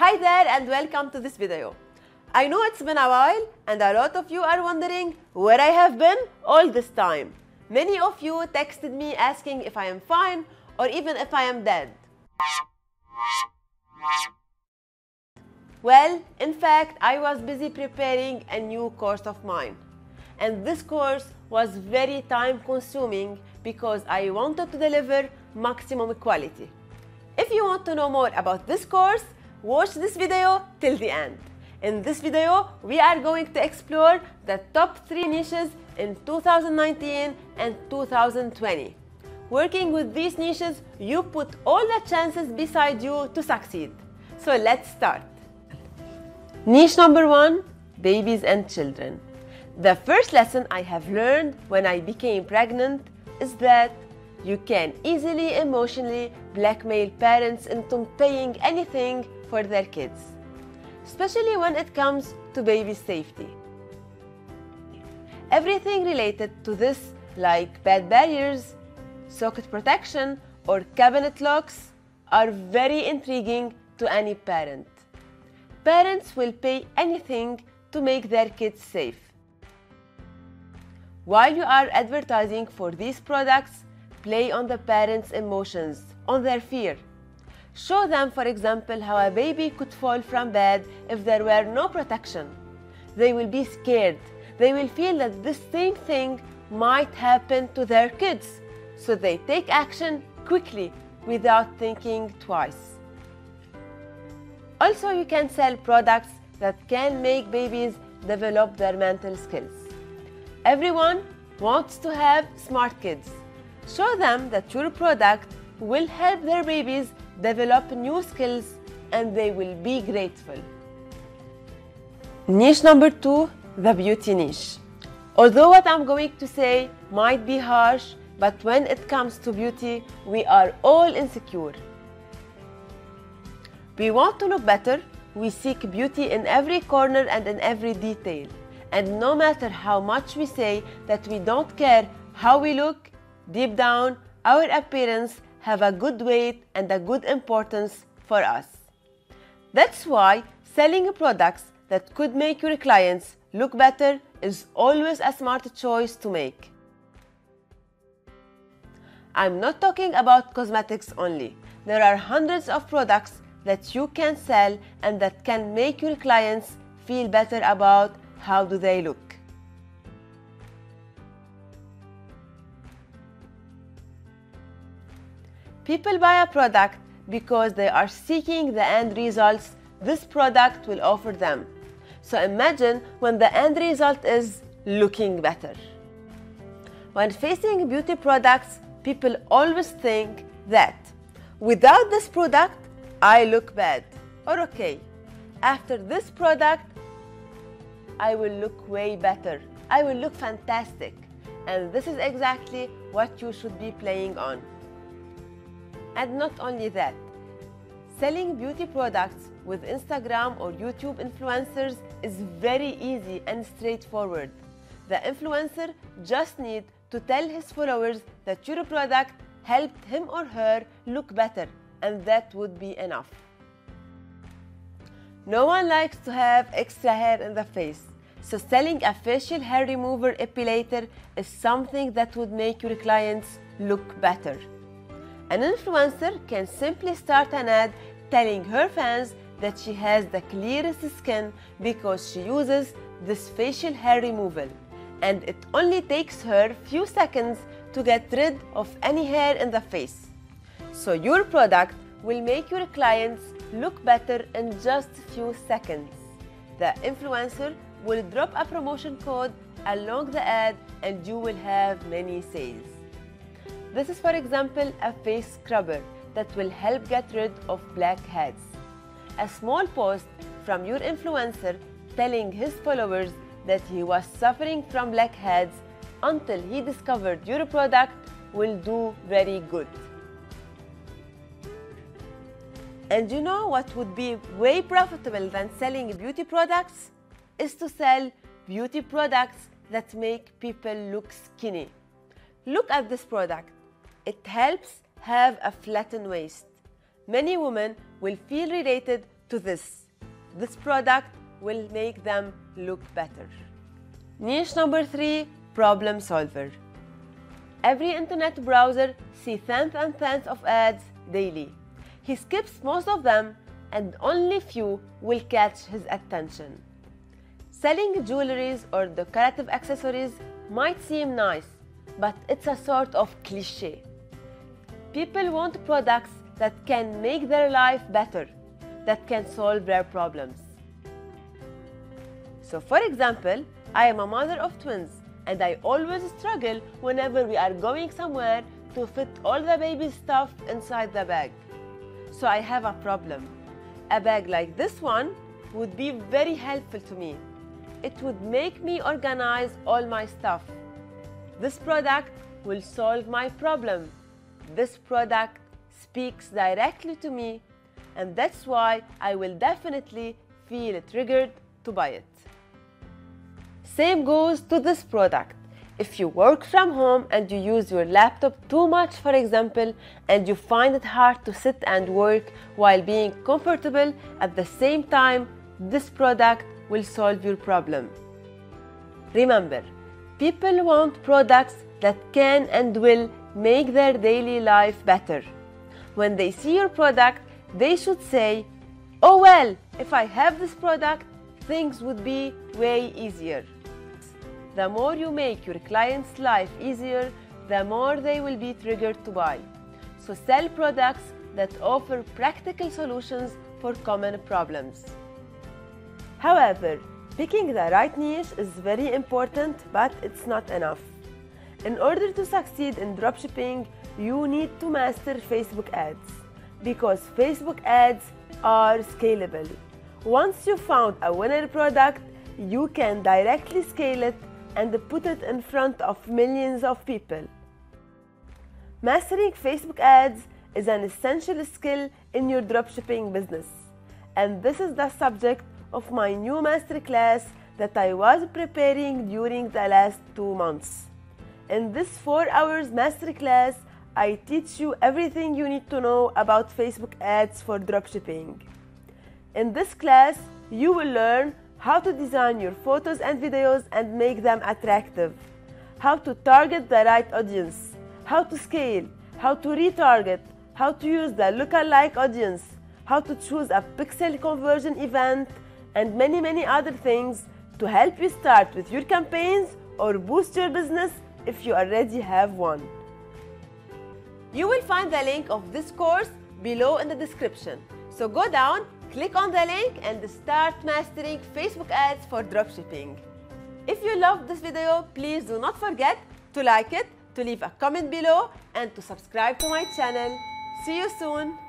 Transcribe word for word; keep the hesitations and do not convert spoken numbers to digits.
Hi there and welcome to this video. I know it's been a while and a lot of you are wondering where I have been all this time. Many of you texted me asking if I am fine or even if I am dead. Well, in fact, I was busy preparing a new course of mine. And this course was very time consuming because I wanted to deliver maximum quality. If you want to know more about this course, watch this video till the end. In this video, we are going to explore the top three niches in two thousand nineteen and two thousand twenty. Working with these niches, you put all the chances beside you to succeed. So let's start. Niche number one, babies and children. The first lesson I have learned when I became pregnant is that you can easily emotionally blackmail parents into paying anything for their kids, especially when it comes to baby safety. Everything related to this, like bed barriers, socket protection, or cabinet locks, are very intriguing to any parent. Parents will pay anything to make their kids safe. While you are advertising for these products, play on the parents' emotions, on their fear. Show them, for example, how a baby could fall from bed if there were no protection. They will be scared. They will feel that this same thing might happen to their kids, so they take action quickly without thinking twice. Also, you can sell products that can make babies develop their mental skills. Everyone wants to have smart kids. Show them that your product will help their babies develop new skills and they will be grateful. Niche number two, the beauty niche. Although what I'm going to say might be harsh, but when it comes to beauty, we are all insecure. We want to look better. We seek beauty in every corner and in every detail. And no matter how much we say that we don't care how we look, deep down, our appearance have a good weight and a good importance for us. That's why selling products that could make your clients look better is always a smart choice to make. I'm not talking about cosmetics only. There are hundreds of products that you can sell and that can make your clients feel better about how do they look. People buy a product because they are seeking the end results this product will offer them. So imagine when the end result is looking better. When facing beauty products, people always think that without this product, I look bad, or okay, after this product, I will look way better. I will look fantastic. And this is exactly what you should be playing on. And not only that, selling beauty products with Instagram or YouTube influencers is very easy and straightforward. The influencer just needs to tell his followers that your product helped him or her look better, and that would be enough. No one likes to have extra hair in the face, so selling a facial hair remover epilator is something that would make your clients look better. An influencer can simply start an ad telling her fans that she has the clearest skin because she uses this facial hair removal, and it only takes her few seconds to get rid of any hair in the face. So your product will make your clients look better in just a few seconds. The influencer will drop a promotion code along the ad and you will have many sales. This is, for example, a face scrubber that will help get rid of blackheads. A small post from your influencer telling his followers that he was suffering from blackheads until he discovered your product will do very good. And you know what would be way profitable than selling beauty products? Is to sell beauty products that make people look skinny. Look at this product. It helps have a flattened waist. Many women will feel related to this. This product will make them look better. Niche number three, problem solver. Every internet browser sees tens and tens of ads daily. He skips most of them and only few will catch his attention. Selling jewelries or decorative accessories might seem nice, but it's a sort of cliché. People want products that can make their life better, that can solve their problems. So for example, I am a mother of twins and I always struggle whenever we are going somewhere to fit all the baby stuff inside the bag. So I have a problem. A bag like this one would be very helpful to me. It would make me organize all my stuff. This product will solve my problem. This product speaks directly to me, and that's why I will definitely feel triggered to buy it. Same goes to this product. If you work from home and you use your laptop too much, for example, and you find it hard to sit and work while being comfortable at the same time, this product will solve your problem. Remember, people want products that can and will make their daily life better. When they see your product, they should say, "Oh well, if I have this product, things would be way easier." The more you make your client's life easier, the more they will be triggered to buy. So sell products that offer practical solutions for common problems. However, picking the right niche is very important, but it's not enough. In order to succeed in dropshipping, you need to master Facebook ads, because Facebook ads are scalable. Once you found a winner product, you can directly scale it and put it in front of millions of people. Mastering Facebook ads is an essential skill in your dropshipping business, and this is the subject of my new masterclass that I was preparing during the last two months. In this four hours masterclass, I teach you everything you need to know about Facebook ads for dropshipping. In this class, you will learn how to design your photos and videos and make them attractive, how to target the right audience, how to scale, how to retarget, how to use the lookalike audience, how to choose a pixel conversion event, and many many other things to help you start with your campaigns or boost your business if you already have one. You will find the link of this course below in the description. So go down, click on the link and start mastering Facebook ads for dropshipping. If you loved this video, please do not forget to like it, to leave a comment below, and to subscribe to my channel. See you soon!